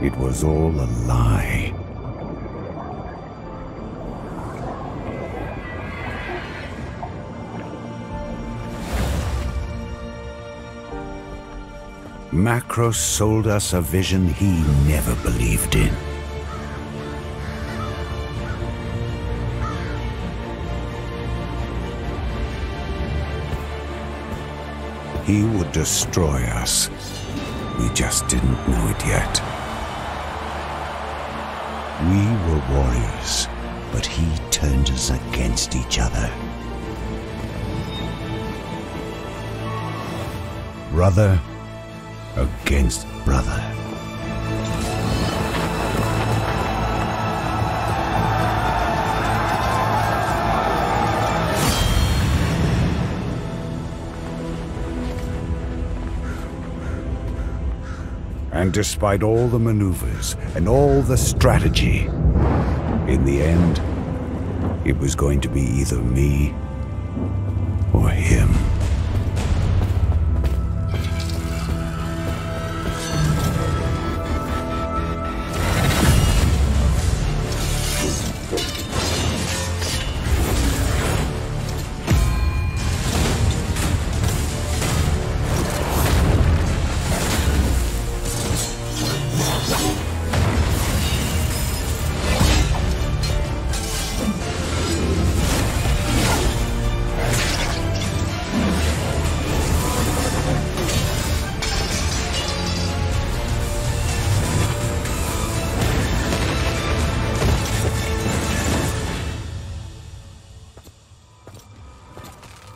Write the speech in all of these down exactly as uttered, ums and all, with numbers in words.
It was all a lie. Macros sold us a vision he never believed in. He would destroy us. We just didn't know it yet. We were warriors, but he turned us against each other. Brother against brother. And despite all the maneuvers and all the strategy, in the end, it was going to be either me or him.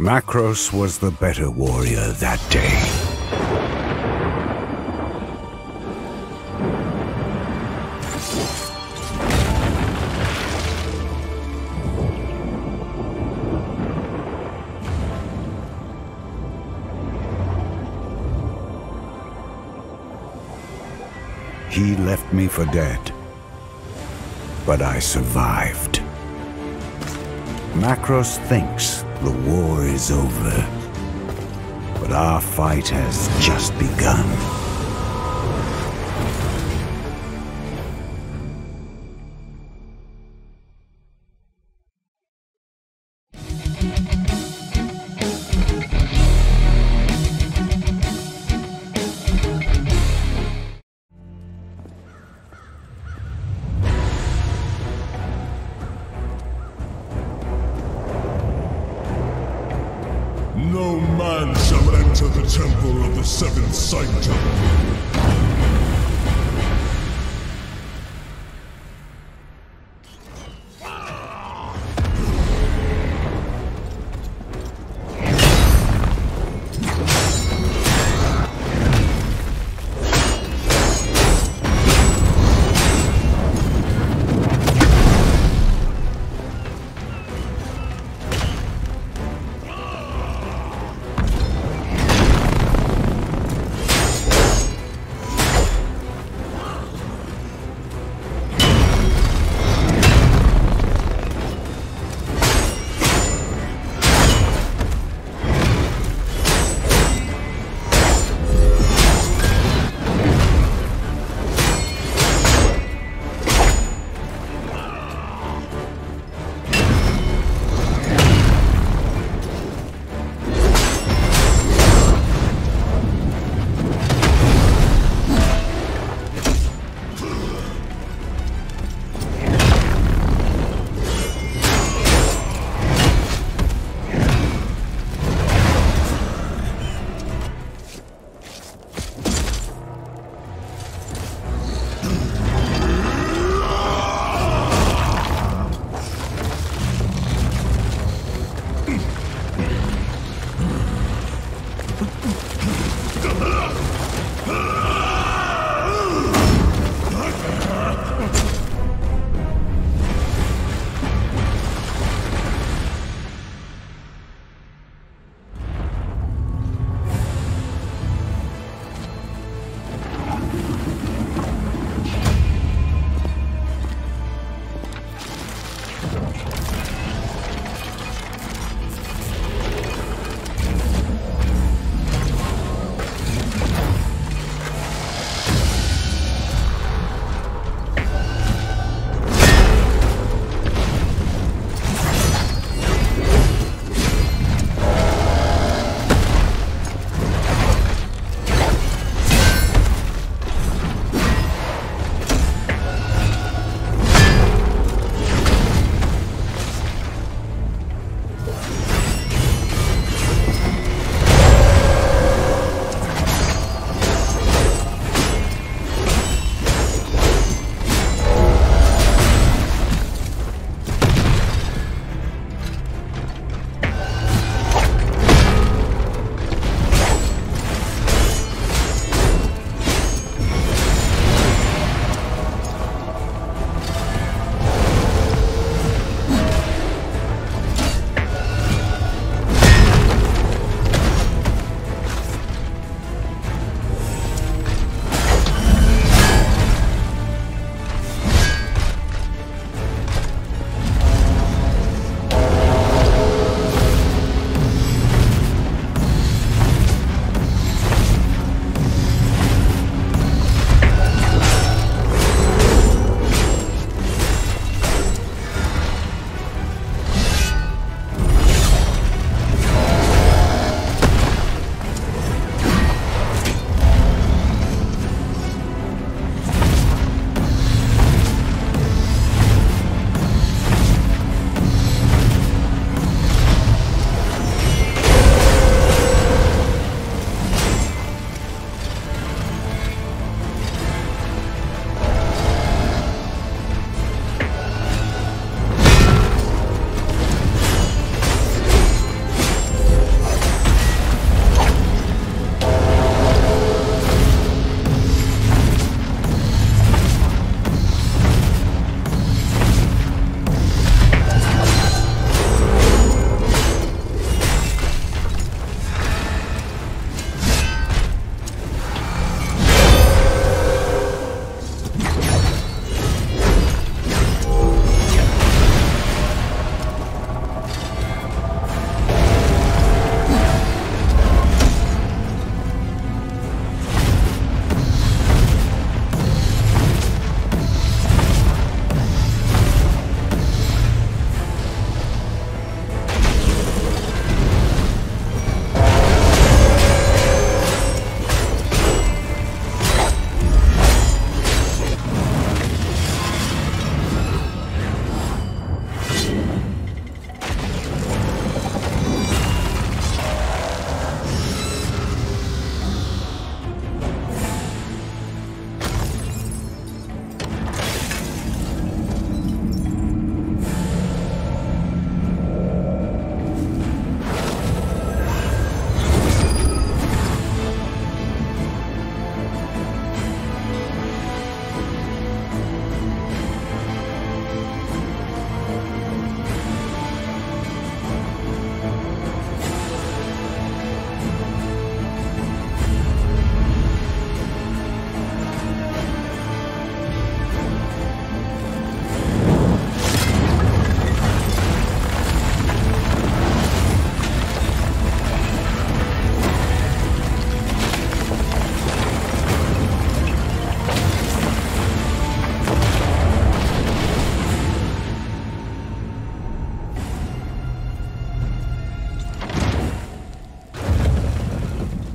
Macros was the better warrior that day. He left me for dead, but I survived. Macros thinks the war is over, but our fight has just begun. No man shall enter the temple of the seventh sanctum.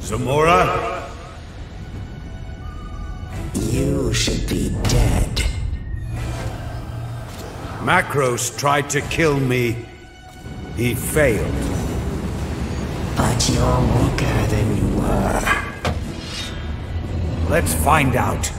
Zamora? You should be dead. Macros tried to kill me. He failed. But you're weaker than you were. Let's find out.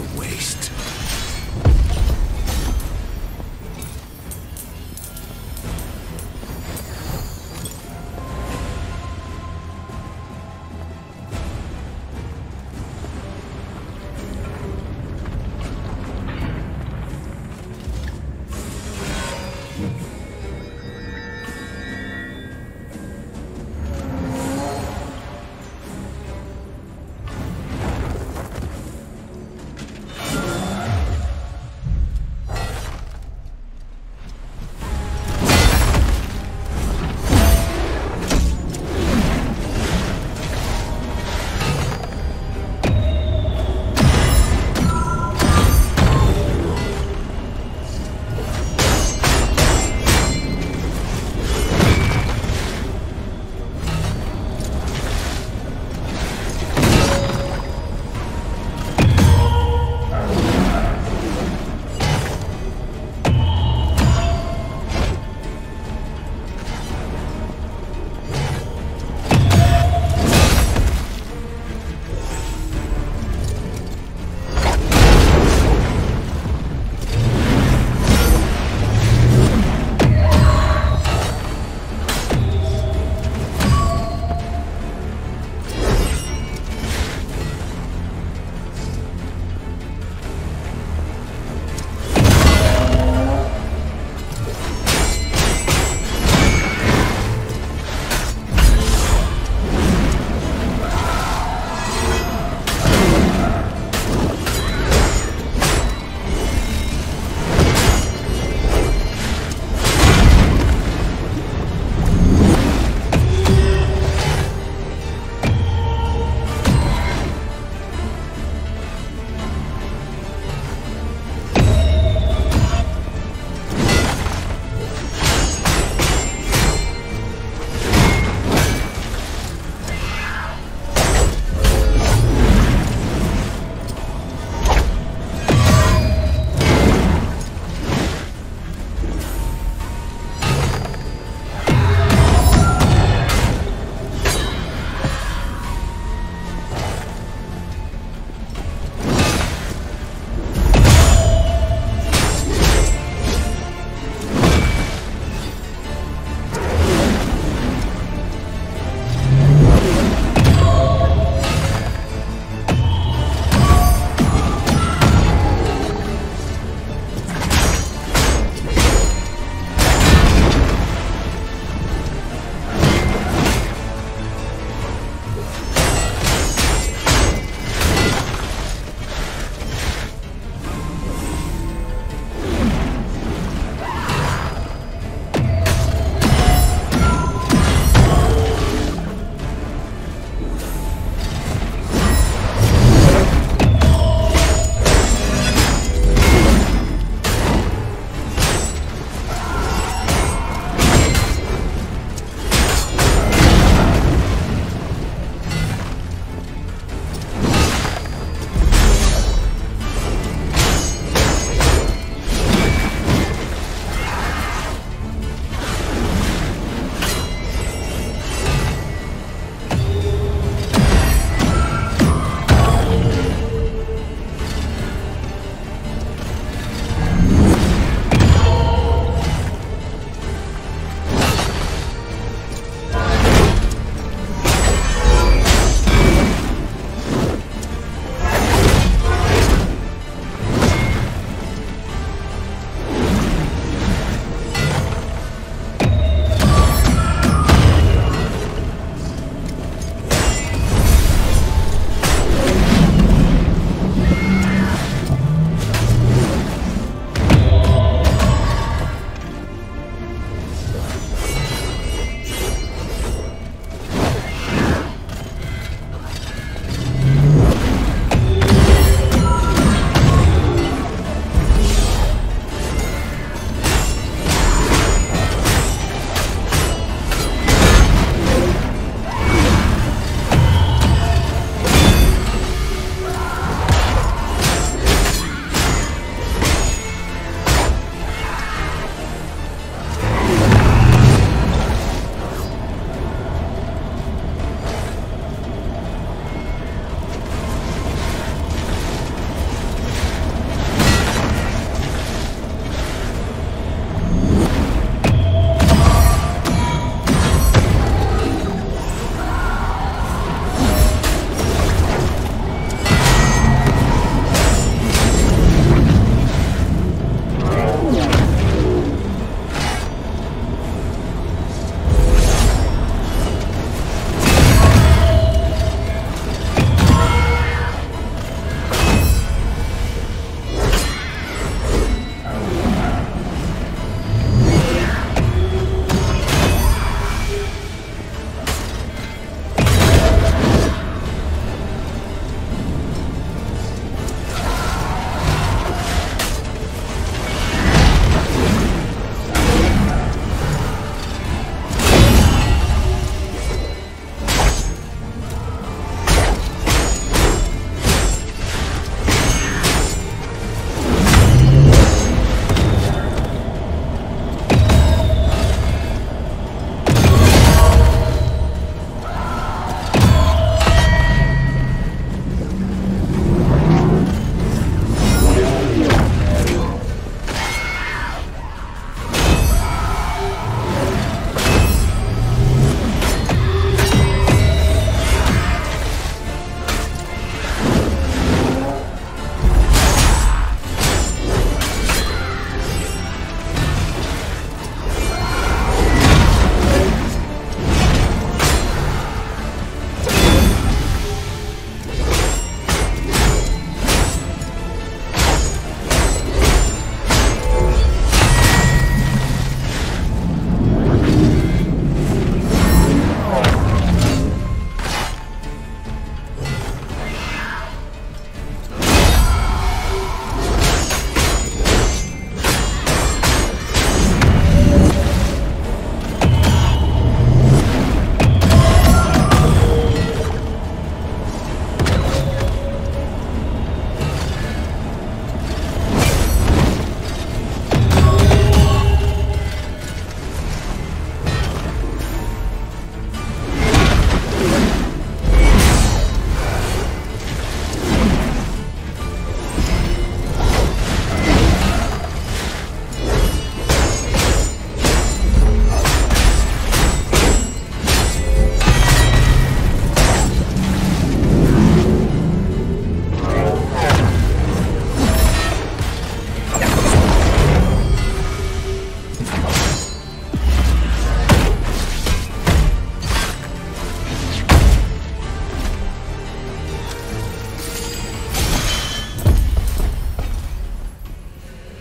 to waste.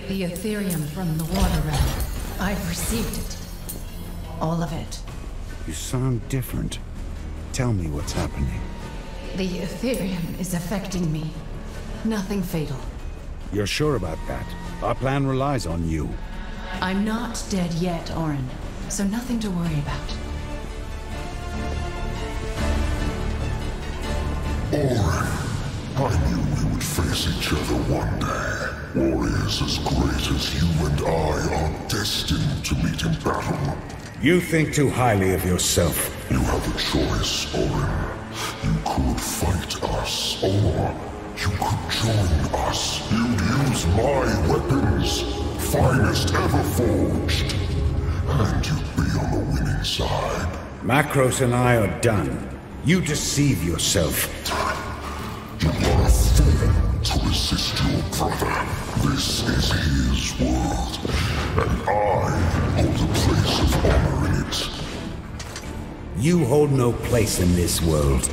the Ethereum from the water realm. I've received it. All of it. You sound different. Tell me what's happening. The Ethereum is affecting me. Nothing fatal. You're sure about that? Our plan relies on you. I'm not dead yet, Orin. So nothing to worry about. Orin, I knew we would face each other one day. Warriors as great as you and I are destined to meet in battle. You think too highly of yourself. You have a choice, Orin. You could fight us, or you could join us. You'd use my weapons, finest ever forged, and you'd be on the winning side. Macros and I are done. You deceive yourself. You are a fool to resist your brother. This is his world, and I hold a place of honor in it. You hold no place in this world.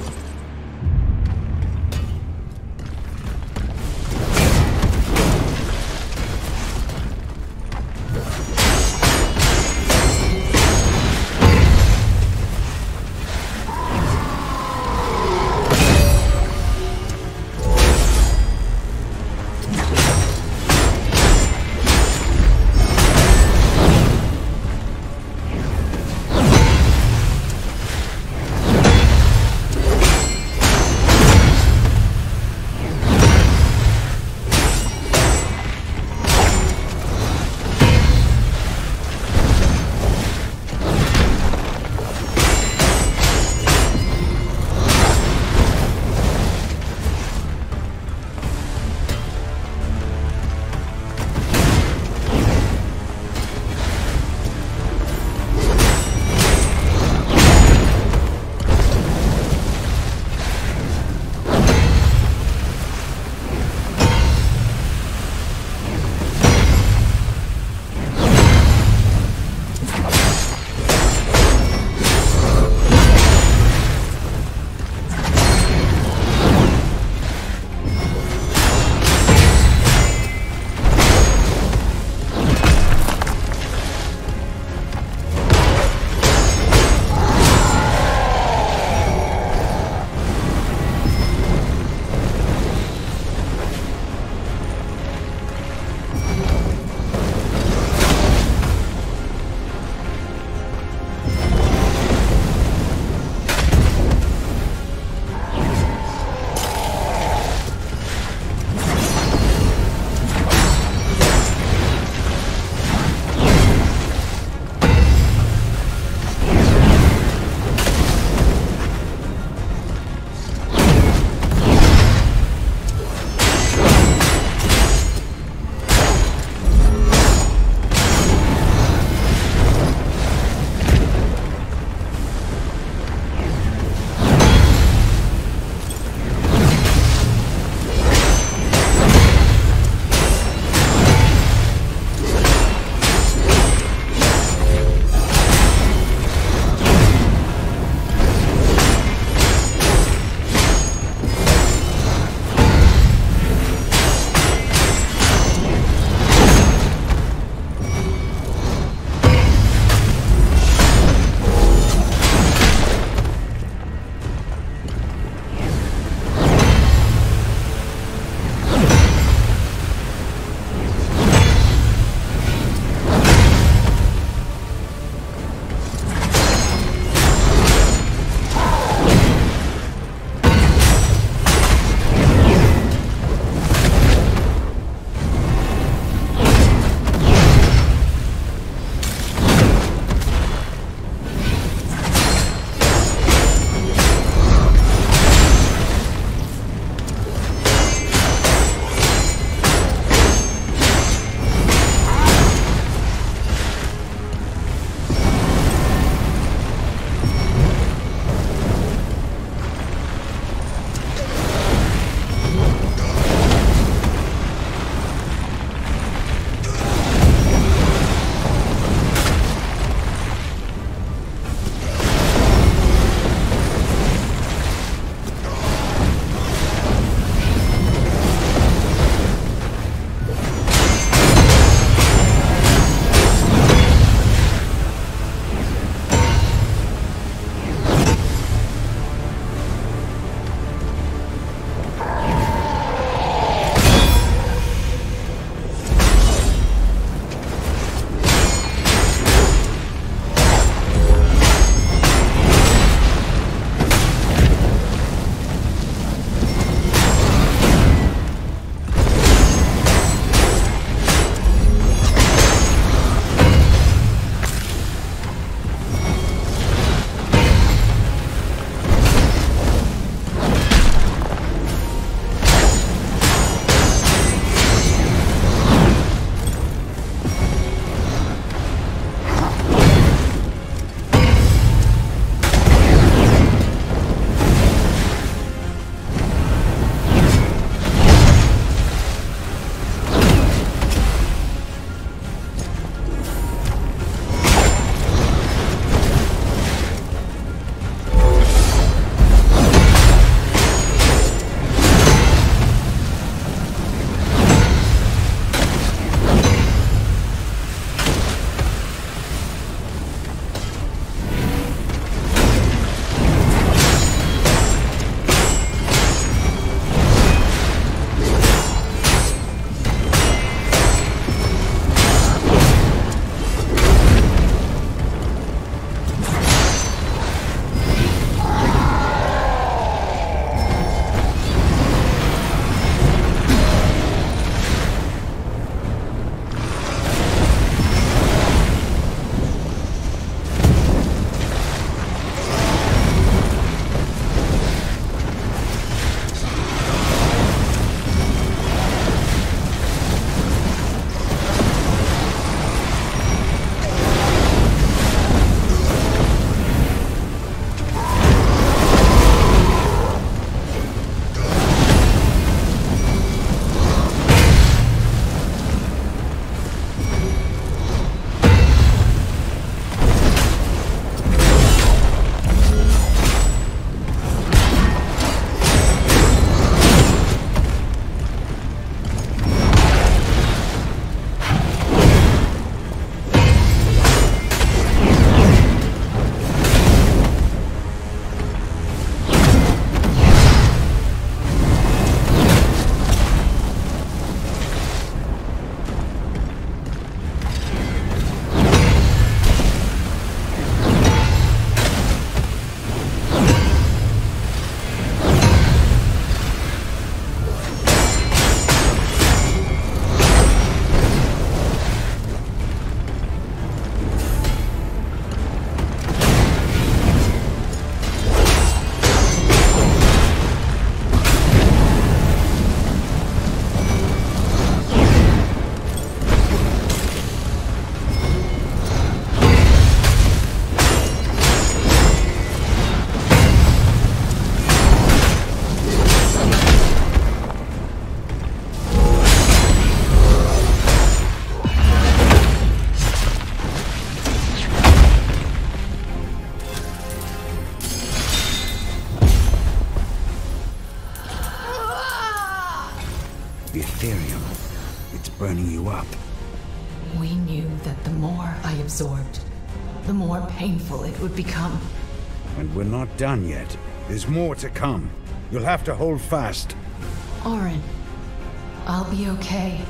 It's burning you up. We knew that the more I absorbed, the more painful it would become. And we're not done yet. There's more to come. You'll have to hold fast. Orin, I'll be okay.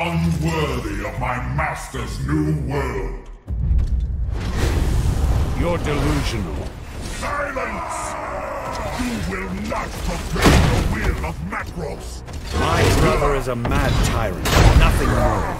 Unworthy of my master's new world. You're delusional. Silence! You will not proclaim the will of Macros. My brother is a mad tyrant, nothing more.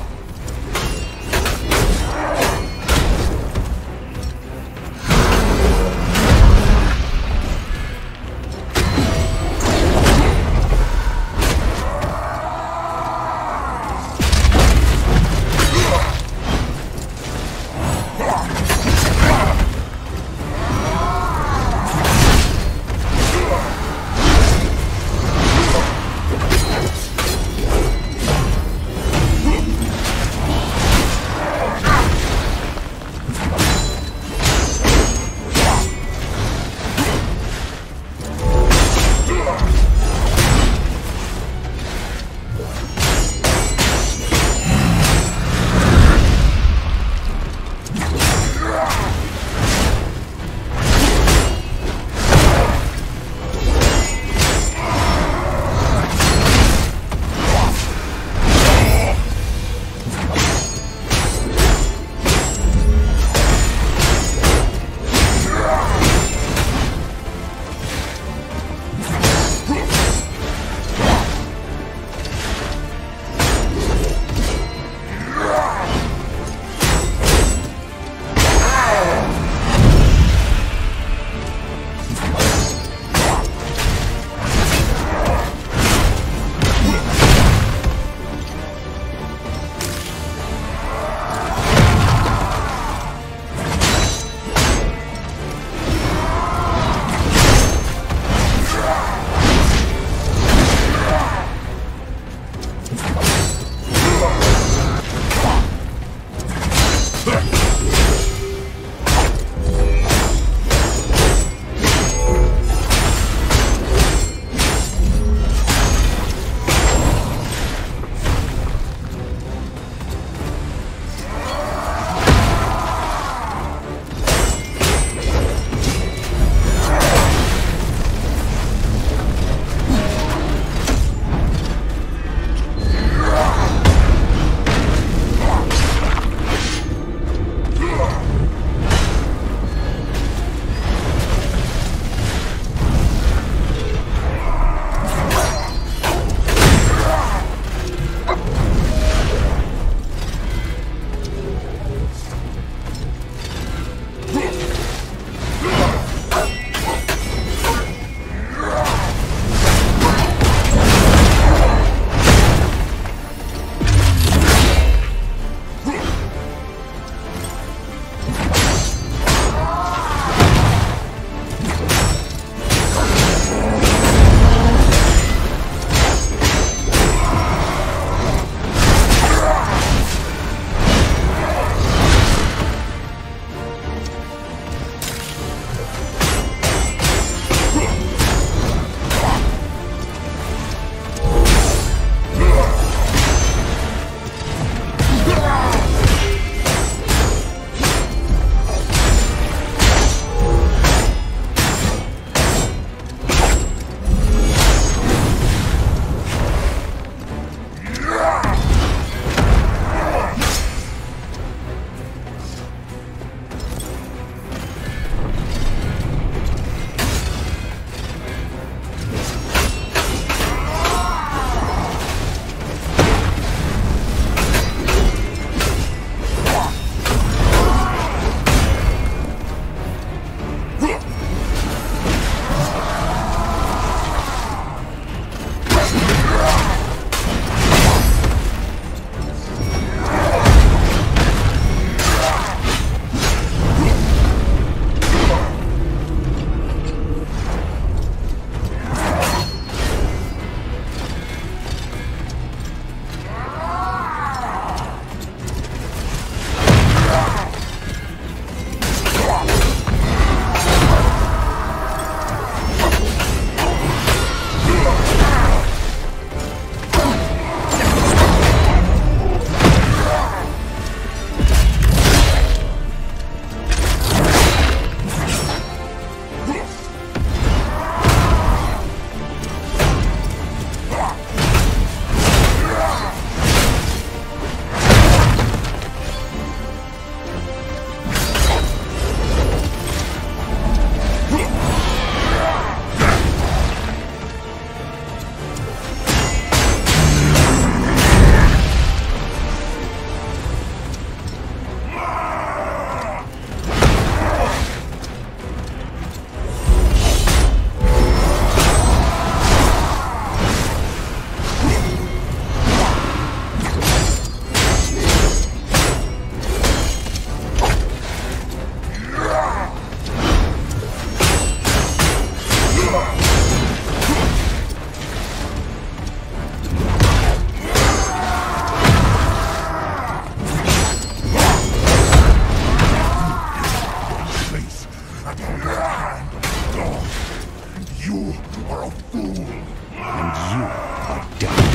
You are a fool, and you are dead.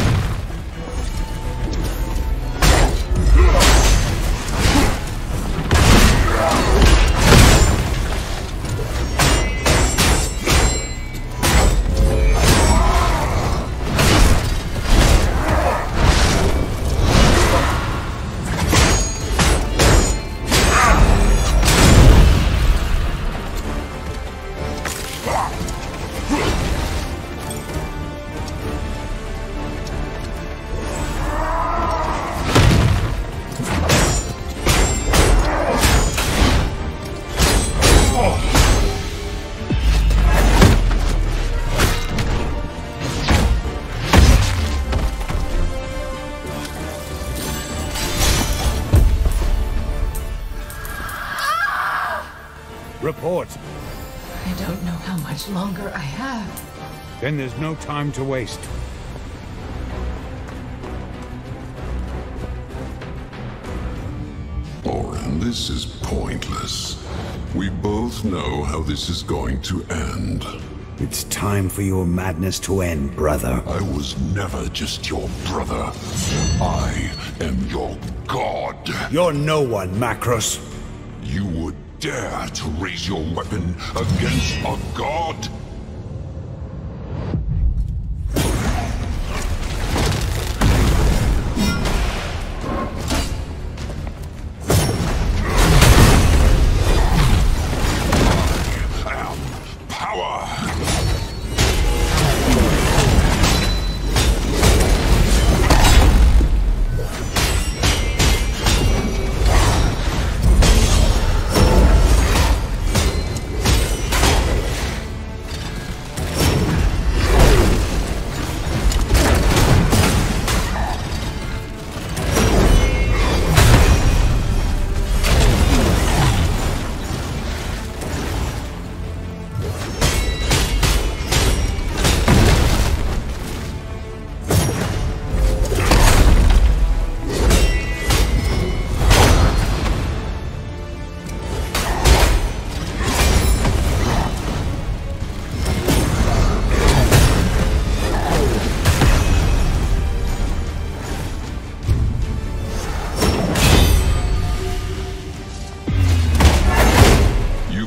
Report. I don't know how much longer I have. Then there's no time to waste. Orin, this is pointless. We both know how this is going to end. It's time for your madness to end, brother. I was never just your brother. I am your god. You're no one, Macros. You would dare to raise your weapon against a god?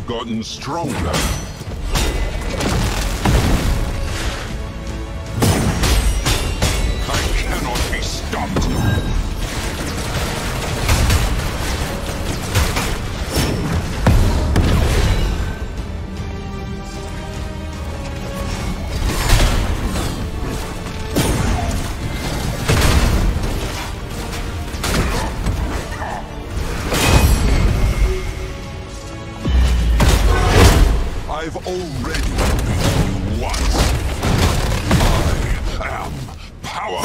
Gotten stronger. I cannot be stopped. I've already beaten you once. I am power.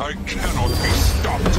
I cannot be stopped!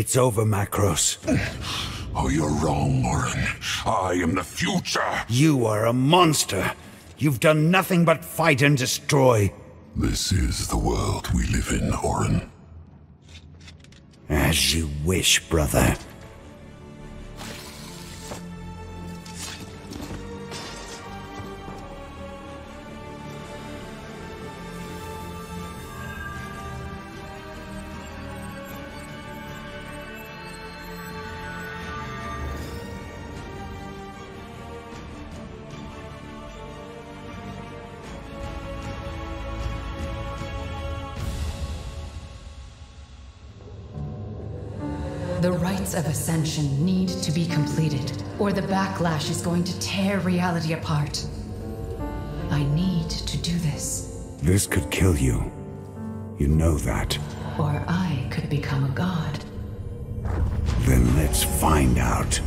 It's over, Macros. Oh, you're wrong, Orin. I am the future. You are a monster. You've done nothing but fight and destroy. This is the world we live in, Orin. As you wish, brother. The rites of ascension need to be completed, or the backlash is going to tear reality apart. I need to do this. This could kill you. You know that. Or I could become a god. Then let's find out.